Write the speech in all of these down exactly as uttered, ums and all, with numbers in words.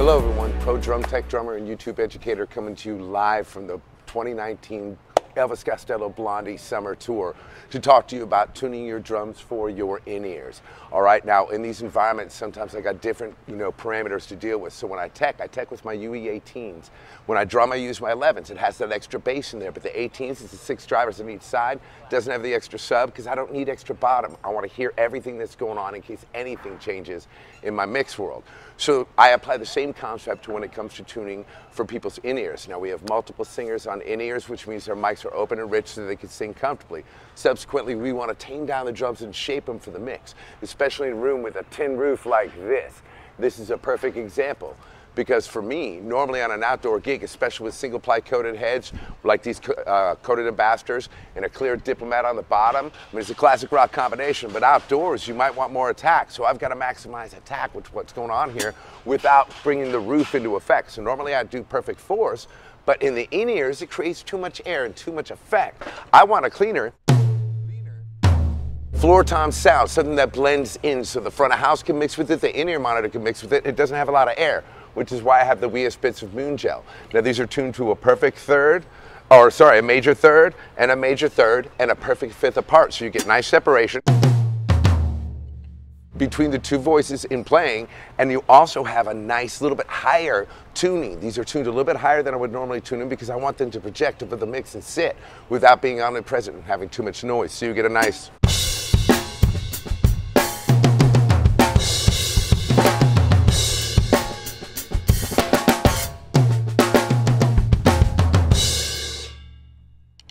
Hello everyone, pro drum tech drummer and YouTube educator coming to you live from the twenty nineteen Elvis Costello Blondie Summer Tour to talk to you about tuning your drums for your in-ears. All right, now in these environments, sometimes I got different, you know, parameters to deal with. So when I tech, I tech with my U E eighteens. When I drum, I use my elevens. It has that extra bass in there, but the eighteens, it's the six drivers on each side. Doesn't have the extra sub because I don't need extra bottom. I want to hear everything that's going on in case anything changes in my mix world. So I apply the same concept to when it comes to tuning for people's in-ears. Now we have multiple singers on in-ears, which means their mics are open and rich so they can sing comfortably. Subsequently, we want to tame down the drums and shape them for the mix, especially in a room with a tin roof like this. This is a perfect example. Because for me, normally on an outdoor gig, especially with single ply coated heads, like these uh, coated ambassadors and a clear diplomat on the bottom, I mean, it's a classic rock combination, but outdoors you might want more attack. So I've got to maximize attack, which what's going on here, without bringing the roof into effect. So normally I do perfect force, but in the in-ears, it creates too much air and too much effect. I want a cleaner floor tom sound, something that blends in so the front of house can mix with it, the in-ear monitor can mix with it, it doesn't have a lot of air, which is why I have the wee-ish bits of moon gel. Now these are tuned to a perfect third, or sorry, a major third, and a major third, and a perfect fifth apart, so you get nice separation between the two voices in playing, and you also have a nice little bit higher tuning. These are tuned a little bit higher than I would normally tune them because I want them to project over the mix and sit without being omnipresent and having too much noise, so you get a nice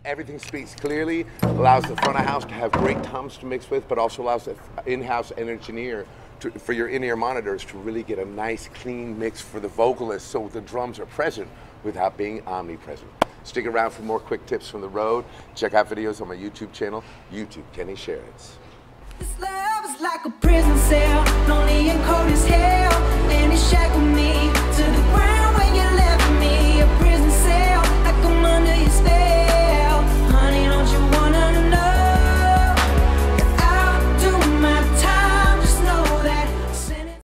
everything speaks clearly, allows the front of house to have great toms to mix with, but also allows the in-house engineer to, for your in-ear monitors to really get a nice clean mix for the vocalist so the drums are present without being omnipresent. Stick around for more quick tips from the road. Check out videos on my YouTube channel, YouTube Kenny Sharretts. This love is like a prison cell, lonely and cold as hell.